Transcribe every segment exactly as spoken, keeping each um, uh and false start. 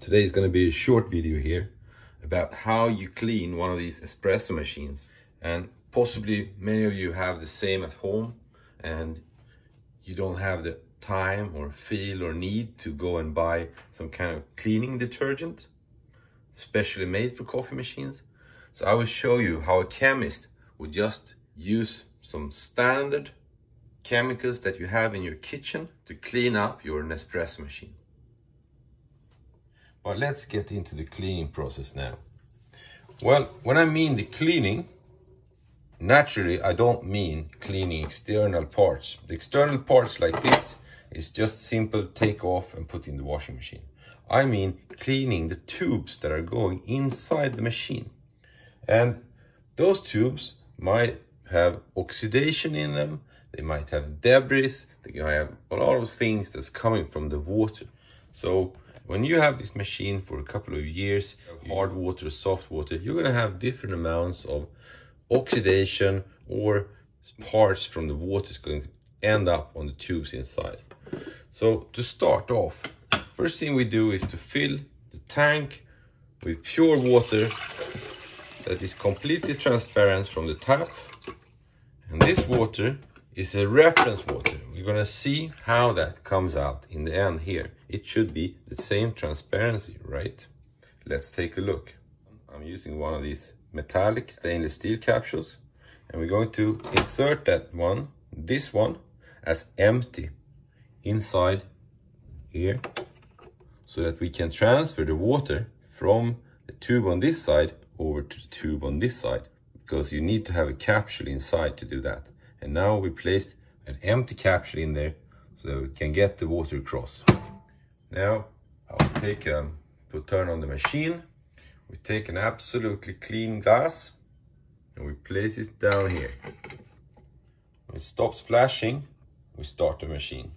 Today is going to be a short video here about how you clean one of these espresso machines, and possibly many of you have the same at home and you don't have the time or feel or need to go and buy some kind of cleaning detergent specially made for coffee machines. So I will show you how a chemist would just use some standard chemicals that you have in your kitchen to clean up your Nespresso machine. Well, let's get into the cleaning process now. Well, when I mean the cleaning, naturally, I don't mean cleaning external parts. The external parts like this is just simple take off and put in the washing machine. I mean cleaning the tubes that are going inside the machine. And those tubes might have oxidation in them. They might have debris. They might have a lot of things that's coming from the water. So when you have this machine for a couple of years, hard water, soft water, you're going to have different amounts of oxidation or parts from the water is going to end up on the tubes inside. So to start off, first thing we do is to fill the tank with pure water that is completely transparent from the tap. And this water is a reference water. We're going to see how that comes out in the end here. It should be the same transparency, right? Let's take a look. I'm using one of these metallic stainless steel capsules, and we're going to insert that one, this one, as empty inside here, so that we can transfer the water from the tube on this side over to the tube on this side, because you need to have a capsule inside to do that. And now we placed an empty capsule in there so that we can get the water across. Now I'll take a um, to turn on the machine. We take an absolutely clean glass and we place it down here. When it stops flashing, we start the machine.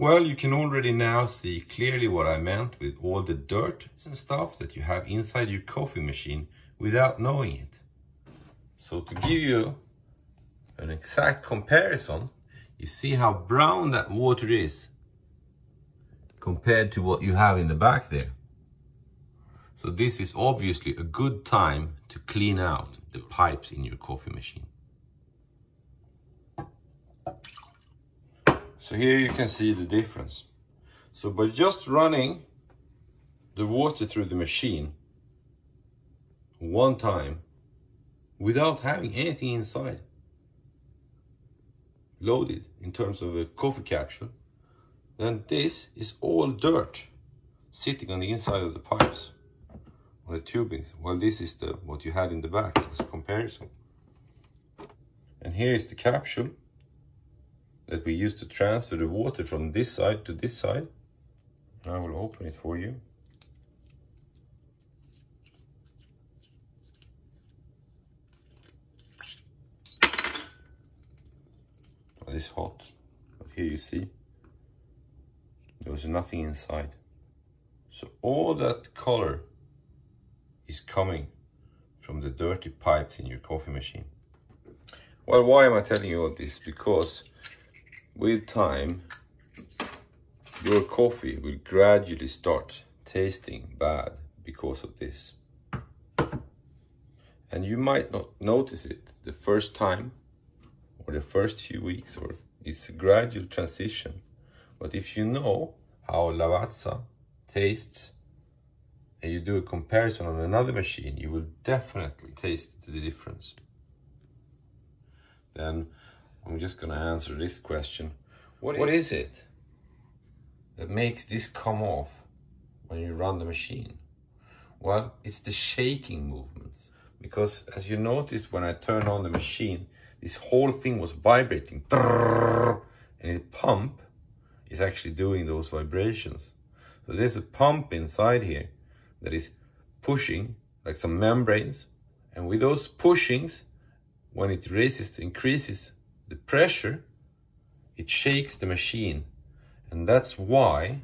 Well, you can already now see clearly what I meant with all the dirt and stuff that you have inside your coffee machine without knowing it. So to give you an exact comparison, you see how brown that water is compared to what you have in the back there. So this is obviously a good time to clean out the pipes in your coffee machine. So here you can see the difference. So by just running the water through the machine one time without having anything inside loaded in terms of a coffee capsule, then this is all dirt sitting on the inside of the pipes, on the tubings. Well, this is the what you had in the back as a comparison. And here is the capsule that we use to transfer the water from this side to this side. I will open it for you. It is hot, but here you see, there was nothing inside. So all that color is coming from the dirty pipes in your coffee machine. Well, why am I telling you all this? Because with time, your coffee will gradually start tasting bad because of this. And you might not notice it the first time or the first few weeks, or it's a gradual transition. But if you know how Lavazza tastes and you do a comparison on another machine, you will definitely taste the difference. Then I'm just going to answer this question. What, what is it that makes this come off when you run the machine? Well, it's the shaking movements. Because as you noticed, when I turned on the machine, this whole thing was vibrating. And the pump is actually doing those vibrations. So there's a pump inside here that is pushing, like some membranes. And with those pushings, when it raises, increases the pressure, it shakes the machine. And that's why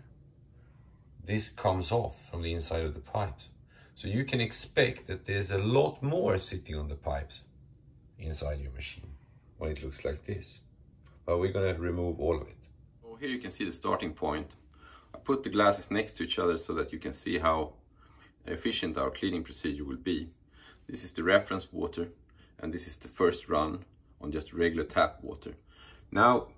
this comes off from the inside of the pipes. So you can expect that there's a lot more sitting on the pipes inside your machine when it looks like this. But we're going to remove all of it. So here you can see the starting point. I put the glasses next to each other so that you can see how efficient our cleaning procedure will be. This is the reference water, and this is the first run on just regular tap water. Now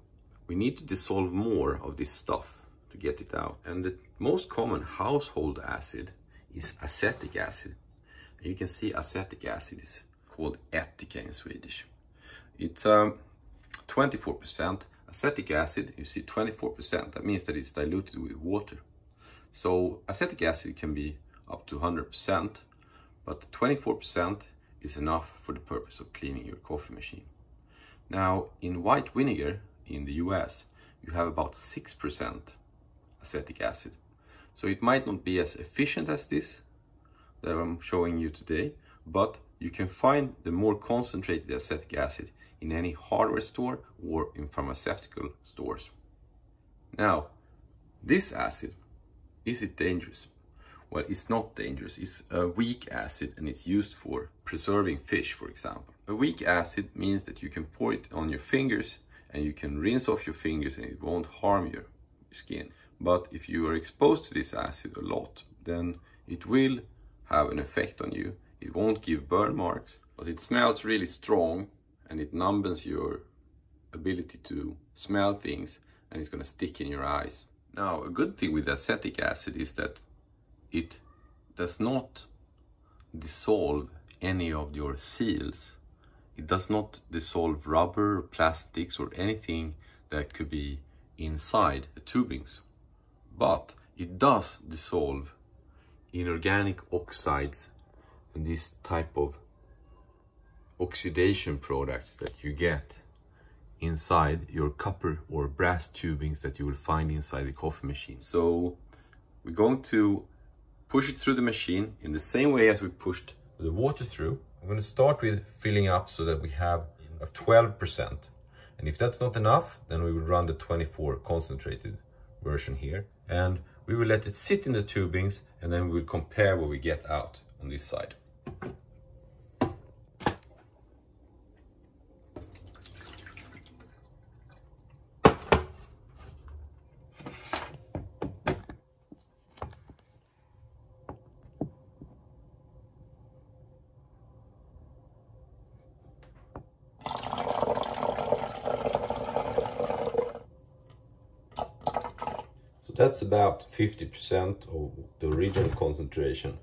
we need to dissolve more of this stuff to get it out. And the most common household acid is acetic acid. You can see acetic acid is called ättika in Swedish. It's um, twenty-four percent. Acetic acid, you see twenty-four percent, that means that it's diluted with water. So acetic acid can be up to one hundred percent, but twenty-four percent is enough for the purpose of cleaning your coffee machine. Now, in white vinegar in the U S, you have about six percent acetic acid. So it might not be as efficient as this that I'm showing you today, but you can find the more concentrated acetic acid in any hardware store or in pharmaceutical stores. Now, this acid, is it dangerous? Well, it's not dangerous. It's a weak acid and it's used for preserving fish, for example. A weak acid means that you can pour it on your fingers and you can rinse off your fingers and it won't harm your skin. But if you are exposed to this acid a lot, then it will have an effect on you. It won't give burn marks, but it smells really strong and it numbs your ability to smell things, and it's going to stick in your eyes. Now, a good thing with acetic acid is that it does not dissolve any of your seals. It does not dissolve rubber, plastics, or anything that could be inside the tubings. But it does dissolve inorganic oxides and this type of oxidation products that you get inside your copper or brass tubings that you will find inside the coffee machine. So we're going to push it through the machine in the same way as we pushed the water through. I'm going to start with filling up so that we have a twelve percent. And if that's not enough, then we will run the twenty-four concentrated version here. And we will let it sit in the tubings, and then we will compare what we get out on this side. That's about fifty percent of the original concentration,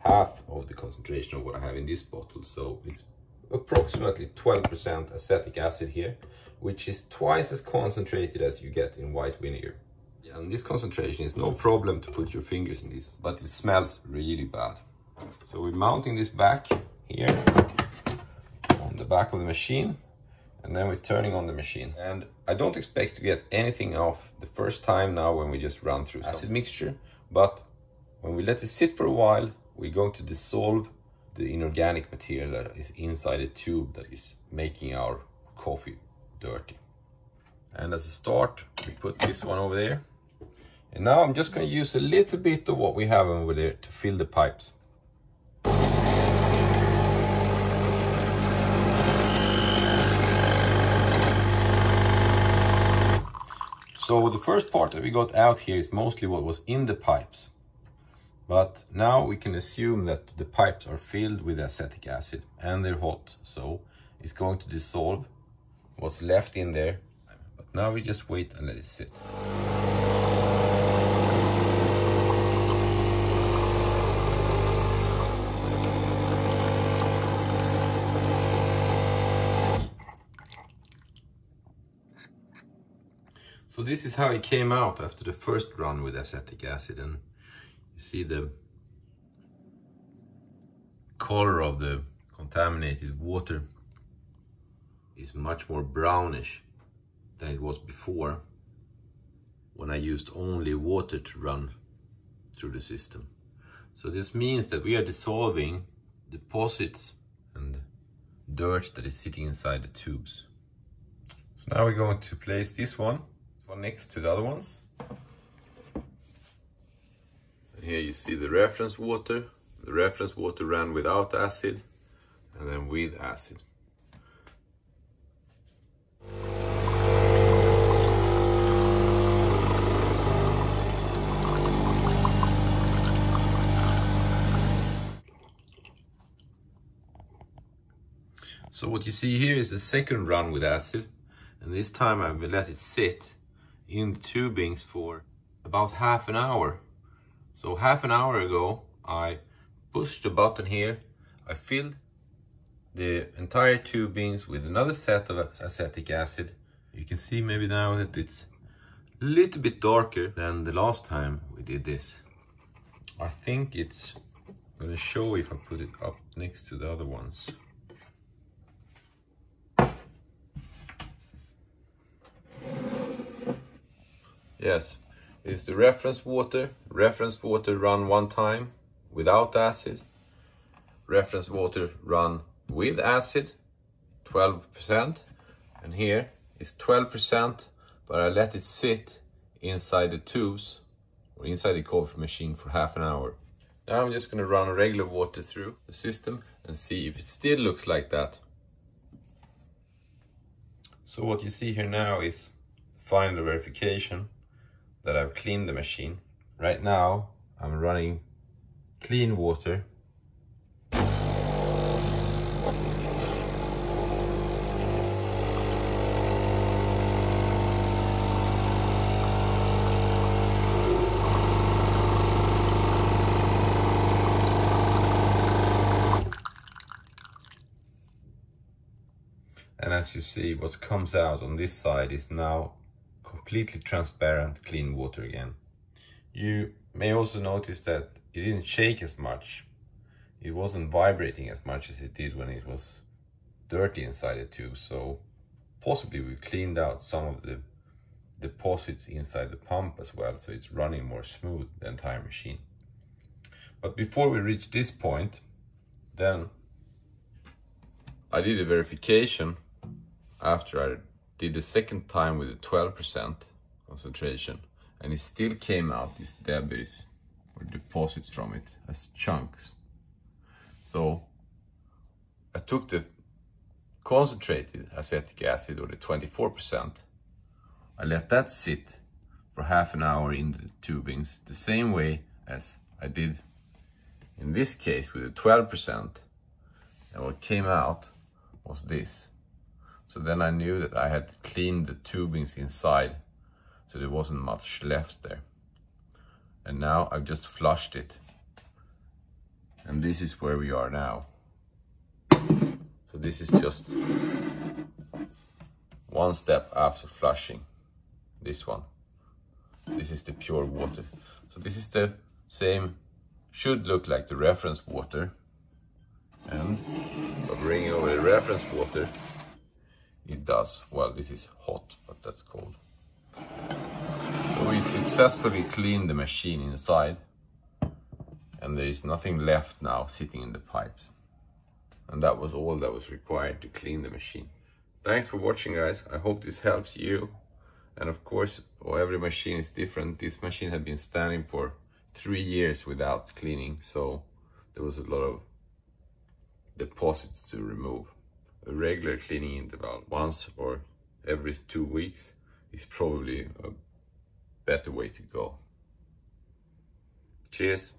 half of the concentration of what I have in this bottle. So it's approximately twelve percent acetic acid here, which is twice as concentrated as you get in white vinegar. And this concentration is no problem to put your fingers in this, but it smells really bad. So we're mounting this back here on the back of the machine. And then we're turning on the machine. And I don't expect to get anything off the first time now when we just run through acid mixture. But when we let it sit for a while, we're going to dissolve the inorganic material that is inside the tube that is making our coffee dirty. And as a start, we put this one over there. And now I'm just going to use a little bit of what we have over there to fill the pipes. So the first part that we got out here is mostly what was in the pipes. But now we can assume that the pipes are filled with acetic acid and they're hot. So it's going to dissolve what's left in there. But now we just wait and let it sit. So this is how it came out after the first run with acetic acid, and you see the color of the contaminated water is much more brownish than it was before when I used only water to run through the system. So this means that we are dissolving deposits and dirt that is sitting inside the tubes. So now we're going to place this one. One next to the other ones. here you see the reference water. The reference water ran without acid and then with acid. So what you see here is the second run with acid, and this time I've let it sit in the tubings for about half an hour. So half an hour ago I pushed the button here, I filled the entire tubings with another set of acetic acid. You can see maybe now that it's a little bit darker than the last time we did this. I think it's going to show if I put it up next to the other ones. Yes, it's the reference water. Reference water run one time without acid. Reference water run with acid, twelve percent. And here is twelve percent, but I let it sit inside the tubes or inside the coffee machine for half an hour. Now I'm just going to run regular water through the system and see if it still looks like that. So what you see here now is the final verification that I've cleaned the machine. Right now I'm running clean water. And as you see, what comes out on this side is now completely transparent clean water again. You may also notice that it didn't shake as much. It wasn't vibrating as much as it did when it was dirty inside the tube. So possibly we cleaned out some of the deposits inside the pump as well, so it's running more smooth the entire machine. But before we reach this point, then I did a verification after I did the second time with a twelve percent concentration, and it still came out these debris or deposits from it as chunks. So I took the concentrated acetic acid, or the twenty-four percent, I let that sit for half an hour in the tubings, the same way as I did in this case with the twelve percent, and what came out was this. So then I knew that I had cleaned the tubings inside, so there wasn't much left there. And now I've just flushed it. And this is where we are now. So this is just one step after flushing this one. This is the pure water. So this is the same, should look like the reference water. And by bringing over the reference water, it does. Well, this is hot, but that's cold. So we successfully cleaned the machine inside, and there is nothing left now sitting in the pipes. And that was all that was required to clean the machine. Thanks for watching, guys. I hope this helps you. And of course, oh, every machine is different. This machine had been standing for three years without cleaning, so there was a lot of deposits to remove. A regular cleaning interval, once or every two weeks, is probably a better way to go. Cheers!